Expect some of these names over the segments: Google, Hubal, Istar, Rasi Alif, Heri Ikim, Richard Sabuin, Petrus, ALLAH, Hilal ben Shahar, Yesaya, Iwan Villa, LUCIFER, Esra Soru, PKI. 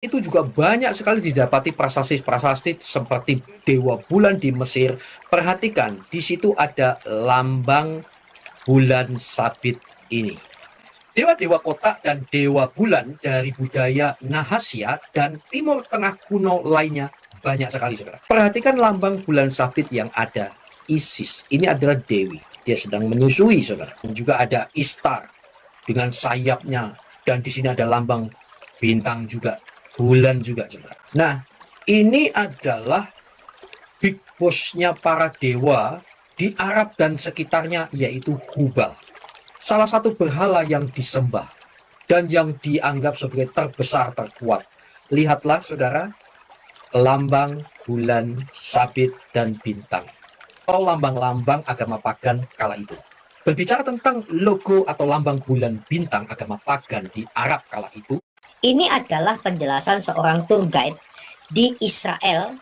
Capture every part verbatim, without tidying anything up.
itu juga banyak sekali didapati prasasti-prasasti seperti dewa bulan di Mesir. Perhatikan, di situ ada lambang bulan sabit ini. Dewa-dewa kotak dan dewa bulan dari budaya Nahasya dan Timur Tengah kuno lainnya banyak sekali, saudara. Perhatikan lambang bulan sabit yang ada Isis. Ini adalah dewi. Dia sedang menyusui, saudara. Dan juga ada Istar dengan sayapnya. Dan di sini ada lambang bintang juga. Bulan juga, saudara. Nah, ini adalah big boss-nya para dewa di Arab dan sekitarnya, yaitu Hubal. Salah satu berhala yang disembah dan yang dianggap sebagai terbesar, terkuat. Lihatlah, saudara, lambang bulan sabit dan bintang. Atau lambang-lambang agama pagan kala itu. Berbicara tentang logo atau lambang bulan bintang agama pagan di Arab kala itu, ini adalah penjelasan seorang tour guide di Israel.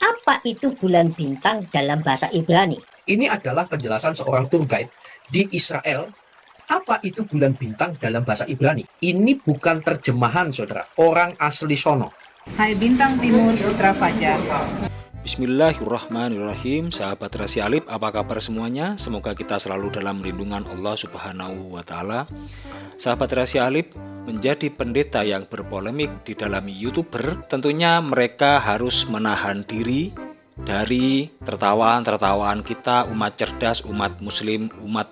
Apa itu bulan bintang dalam bahasa Ibrani? Ini adalah penjelasan seorang tour guide di Israel. Apa itu bulan bintang dalam bahasa Ibrani? Ini bukan terjemahan, saudara. Orang asli sono. Hai bintang timur, putra fajar. Bismillahirrahmanirrahim. Sahabat Rasi Alif, apa kabar semuanya? Semoga kita selalu dalam lindungan Allah Subhanahu wa Ta'ala. Sahabat Rasi Alif, menjadi pendeta yang berpolemik di dalam YouTuber, tentunya mereka harus menahan diri dari tertawaan-tertawaan kita, umat cerdas, umat muslim, umat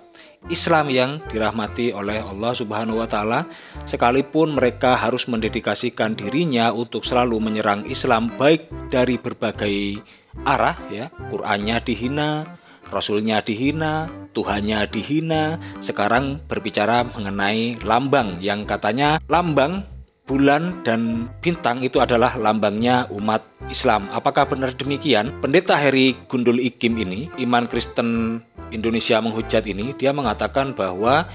Islam yang dirahmati oleh Allah Subhanahu wa Ta'ala, sekalipun mereka harus mendedikasikan dirinya untuk selalu menyerang Islam baik dari berbagai arah, ya. Qur'annya dihina, Rasulnya dihina, Tuhannya dihina. Sekarang berbicara mengenai lambang yang katanya lambang bulan dan bintang itu adalah lambangnya umat Islam. Apakah benar demikian? Pendeta Heri Gundul Ikim ini, Iman Kristen Indonesia Menghujat ini, dia mengatakan bahwa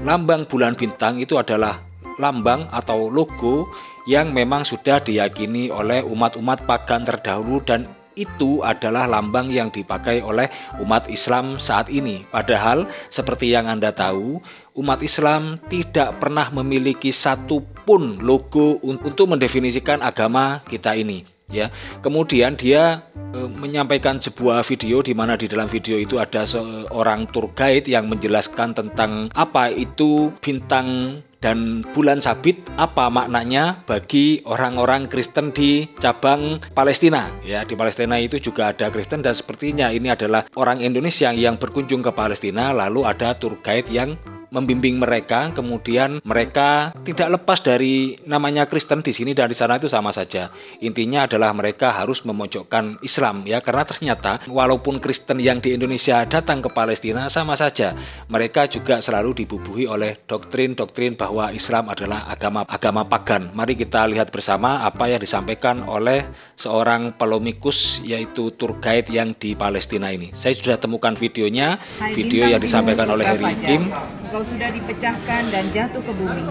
lambang bulan bintang itu adalah lambang atau logo yang memang sudah diyakini oleh umat-umat pagan terdahulu dan itu adalah lambang yang dipakai oleh umat Islam saat ini. Padahal seperti yang Anda tahu, umat Islam tidak pernah memiliki satupun logo untuk mendefinisikan agama kita ini, ya. Kemudian dia e, menyampaikan sebuah video di mana di dalam video itu ada seorang tour guide yang menjelaskan tentang apa itu bintang dan bulan sabit, apa maknanya bagi orang-orang Kristen di cabang Palestina, ya. Di Palestina itu juga ada Kristen dan sepertinya ini adalah orang Indonesia yang berkunjung ke Palestina, lalu ada tour guide yang membimbing mereka, kemudian mereka tidak lepas dari namanya Kristen di sini dan di sana itu sama saja. Intinya adalah mereka harus memojokkan Islam, ya, karena ternyata walaupun Kristen yang di Indonesia datang ke Palestina sama saja, mereka juga selalu dibubuhi oleh doktrin-doktrin bahwa Islam adalah agama agama pagan. Mari kita lihat bersama apa yang disampaikan oleh seorang polemikus yaitu tour guide yang di Palestina ini. Saya sudah temukan videonya, video yang disampaikan oleh Heri Ikim. Kau sudah dipecahkan dan jatuh ke bumi,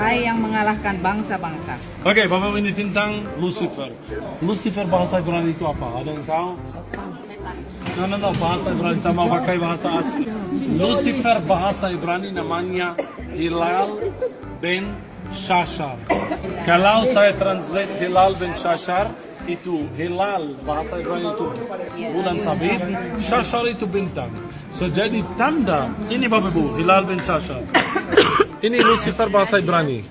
hai yang mengalahkan bangsa-bangsa. Oke, okay, Bapak, ini tentang Lucifer. Lucifer bahasa Ibrani itu apa? Ada yang tahu? No, no, no, bahasa Ibrani sama pakai bahasa asli. Lucifer bahasa Ibrani namanya Hilal ben Shahar. Kalau saya translate Hilal ben Shahar, itu Hilal bahasa Ibrani itu bulan sabit, Shahar itu bintang. So jadi tanda, ini Bapak Ibu, Hilal ben Shahar. Ini Lucifer bahasa Ibrani.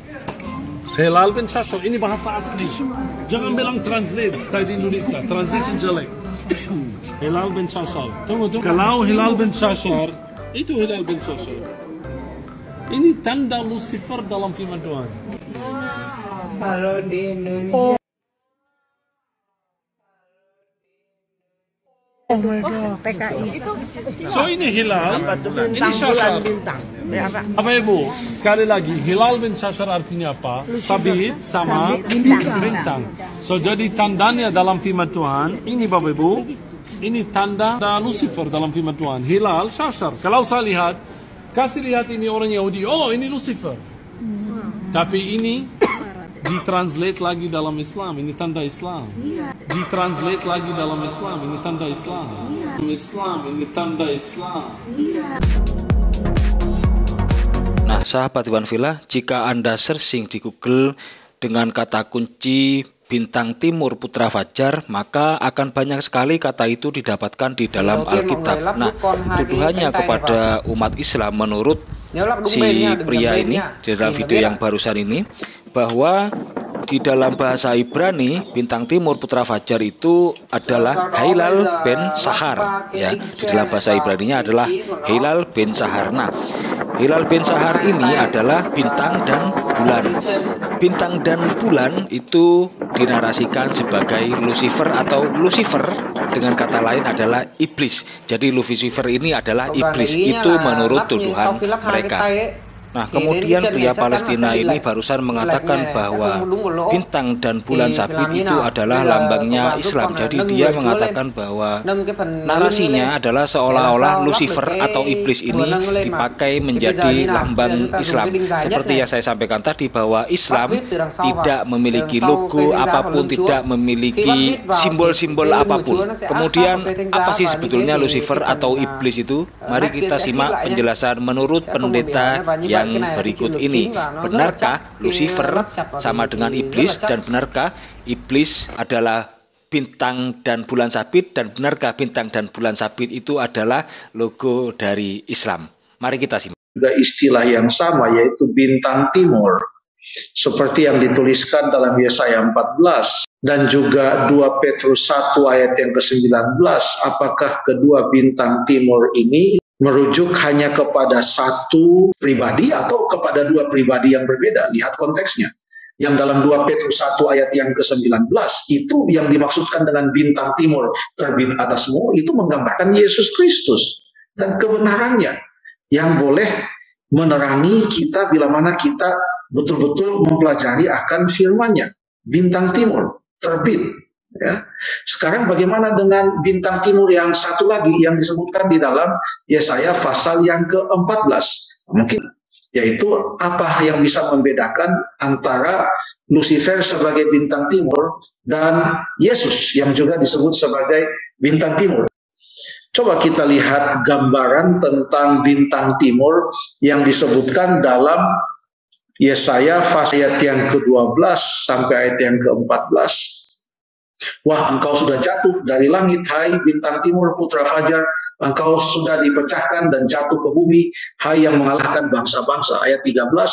Hilal ben Shahar, ini bahasa asli. Jangan bilang translate, saya di Indonesia, translation jelek. Hilal ben Shahar. Tunggu, tunggu. Kalau Hilal ben Shahar, itu Hilal ben Shahar. Ini tanda Lucifer dalam firman Tuhan. Kalau di Indonesia. Oh my God. P K I. So ini Hilal, bintang, ini Shahar. Ya, apa Ibu? Sekali lagi, Hilal bin Shahar artinya apa? Sabit sama bintang. So jadi tandanya dalam firman Tuhan, ini Bapak Ibu, ini tanda Lucifer dalam firman Tuhan. Hilal, Shahar. Kalau saya lihat, kasih lihat ini orang Yahudi, oh ini Lucifer. Tapi ini ditranslate lagi dalam Islam, ini tanda Islam. Ditranslate lagi dalam Islam, ini tanda Islam. Islam, ini tanda Islam. Nah, sahabat Iwan Villa, jika Anda searching di Google dengan kata kunci bintang timur putra fajar, maka akan banyak sekali kata itu didapatkan di dalam Alkitab. Nah, tuduhannya kepada umat Islam menurut si pria ini di dalam video yang barusan ini, bahwa di dalam bahasa Ibrani bintang timur putra fajar itu adalah Hilal ben Shahar, ya. Di dalam bahasa Ibraninya adalah Hilal ben Shahar. Nah, Hilal ben Shahar ini adalah bintang dan bulan. Bintang dan bulan itu dinarasikan sebagai Lucifer atau Lucifer dengan kata lain adalah iblis. Jadi Lucifer ini adalah iblis, itu menurut tuduhan mereka. Nah, kemudian pria Palestina ini barusan mengatakan bahwa bintang dan bulan sabit itu adalah lambangnya Islam. Jadi dia mengatakan bahwa narasinya adalah seolah-olah Lucifer atau iblis ini dipakai menjadi lambang Islam. Seperti yang saya sampaikan tadi, bahwa Islam tidak memiliki logo apapun, tidak memiliki simbol-simbol apapun. Kemudian apa sih sebetulnya Lucifer atau iblis itu? Mari kita simak penjelasan menurut pendeta yang berikut ini. Benarkah Lucifer sama dengan iblis, dan benarkah iblis adalah bintang dan bulan sabit, dan benarkah bintang dan bulan sabit itu adalah logo dari Islam? Mari kita simak. Juga istilah yang sama, yaitu bintang timur, seperti yang dituliskan dalam Yesaya empat belas dan juga dua Petrus satu ayat yang kesembilan belas. Apakah kedua bintang timur ini merujuk hanya kepada satu pribadi atau kepada dua pribadi yang berbeda? Lihat konteksnya. Yang dalam dua Petrus satu ayat yang kesembilan belas, itu yang dimaksudkan dengan bintang timur terbit atasmu, itu menggambarkan Yesus Kristus dan kebenarannya, yang boleh menerangi kita bila mana kita betul-betul mempelajari akan firman-Nya. Bintang timur terbit. Ya. Sekarang bagaimana dengan bintang timur yang satu lagi yang disebutkan di dalam Yesaya pasal yang ke-empat belas? Mungkin yaitu apa yang bisa membedakan antara Lucifer sebagai bintang timur dan Yesus yang juga disebut sebagai bintang timur. Coba kita lihat gambaran tentang bintang timur yang disebutkan dalam Yesaya pasal ayat yang ke-dua belas sampai ayat yang ke-empat belas. Wah, engkau sudah jatuh dari langit, hai bintang timur putra fajar, engkau sudah dipecahkan dan jatuh ke bumi, hai yang mengalahkan bangsa-bangsa. Ayat tiga belas,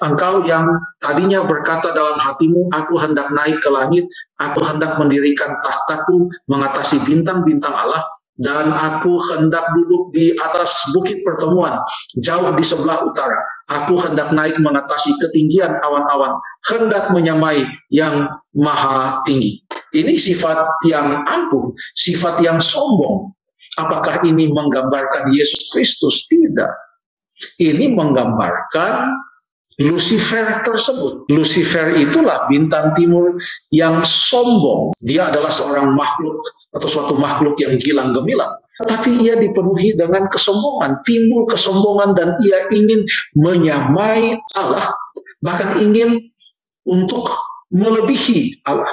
engkau yang tadinya berkata dalam hatimu, aku hendak naik ke langit, aku hendak mendirikan tahtaku mengatasi bintang-bintang Allah, dan aku hendak duduk di atas bukit pertemuan, jauh di sebelah utara. Aku hendak naik mengatasi ketinggian awan-awan, hendak menyamai yang maha tinggi. Ini sifat yang angkuh, sifat yang sombong. Apakah ini menggambarkan Yesus Kristus? Tidak. Ini menggambarkan Lucifer tersebut. Lucifer itulah bintang timur yang sombong. Dia adalah seorang makhluk atau suatu makhluk yang gilang gemilang. Tetapi ia dipenuhi dengan kesombongan, timbul kesombongan, dan ia ingin menyamai Allah, bahkan ingin untuk melebihi Allah.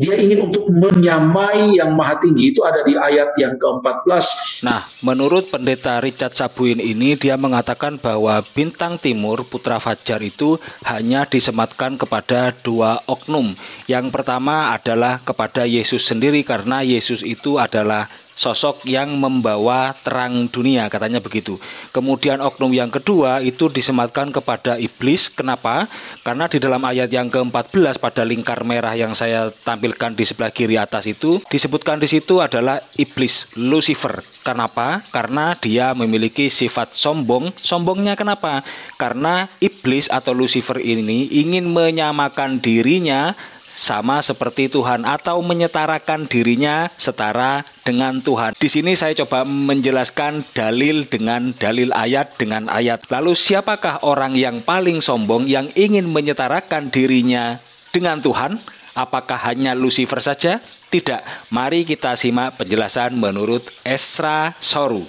Dia ingin untuk menyamai yang maha tinggi. Itu ada di ayat yang ke-empat belas. Nah, menurut pendeta Richard Sabuin ini, dia mengatakan bahwa bintang timur putra fajar itu hanya disematkan kepada dua oknum. Yang pertama adalah kepada Yesus sendiri, karena Yesus itu adalah sosok yang membawa terang dunia, katanya begitu. Kemudian oknum yang kedua itu disematkan kepada iblis. Kenapa? Karena di dalam ayat yang ke-empat belas pada lingkar merah yang saya tampilkan di sebelah kiri atas itu, disebutkan di situ adalah iblis, Lucifer. Kenapa? Karena dia memiliki sifat sombong. Sombongnya kenapa? Karena iblis atau Lucifer ini ingin menyamakan dirinya sama seperti Tuhan, atau menyetarakan dirinya setara dengan Tuhan. Di sini saya coba menjelaskan dalil dengan dalil, ayat dengan ayat. Lalu siapakah orang yang paling sombong yang ingin menyetarakan dirinya dengan Tuhan? Apakah hanya Lucifer saja? Tidak. Mari kita simak penjelasan menurut Esra Soru.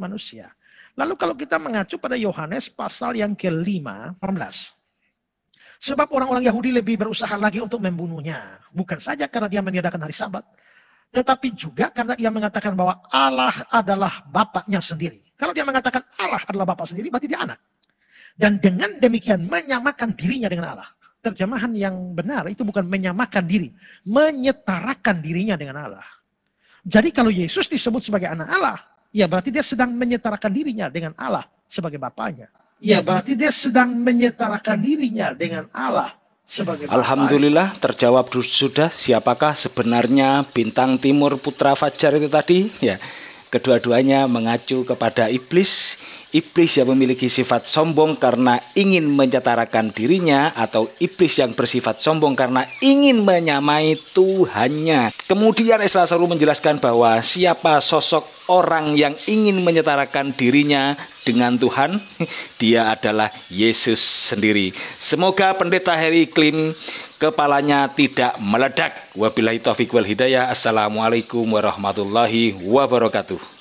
Manusia. Lalu kalau kita mengacu pada Yohanes pasal yang kelima, enam belas. Sebab orang-orang Yahudi lebih berusaha lagi untuk membunuhnya. Bukan saja karena dia meniadakan hari sabat, tetapi juga karena ia mengatakan bahwa Allah adalah Bapaknya sendiri. Kalau dia mengatakan Allah adalah Bapak sendiri, berarti dia anak. Dan dengan demikian menyamakan dirinya dengan Allah. terjemahan yang benar itu bukan menyamakan diri, menyetarakan dirinya dengan Allah. Jadi kalau Yesus disebut sebagai anak Allah, ya berarti dia sedang menyetarakan dirinya dengan Allah sebagai Bapaknya. Ya berarti dia sedang menyetarakan dirinya dengan Allah sebagai Bapaknya. Alhamdulillah terjawab sudah siapakah sebenarnya bintang timur putra Fajar itu tadi. Ya, kedua-duanya mengacu kepada iblis. Iblis yang memiliki sifat sombong karena ingin menyetarakan dirinya, atau iblis yang bersifat sombong karena ingin menyamai Tuhannya. Kemudian Esra Soru menjelaskan bahwa siapa sosok orang yang ingin menyetarakan dirinya dengan Tuhan? Dia adalah Yesus sendiri. Semoga pendeta Heri Ikim kepalanya tidak meledak. Wabillahi taufiq wal hidayah. Assalamualaikum warahmatullahi wabarakatuh.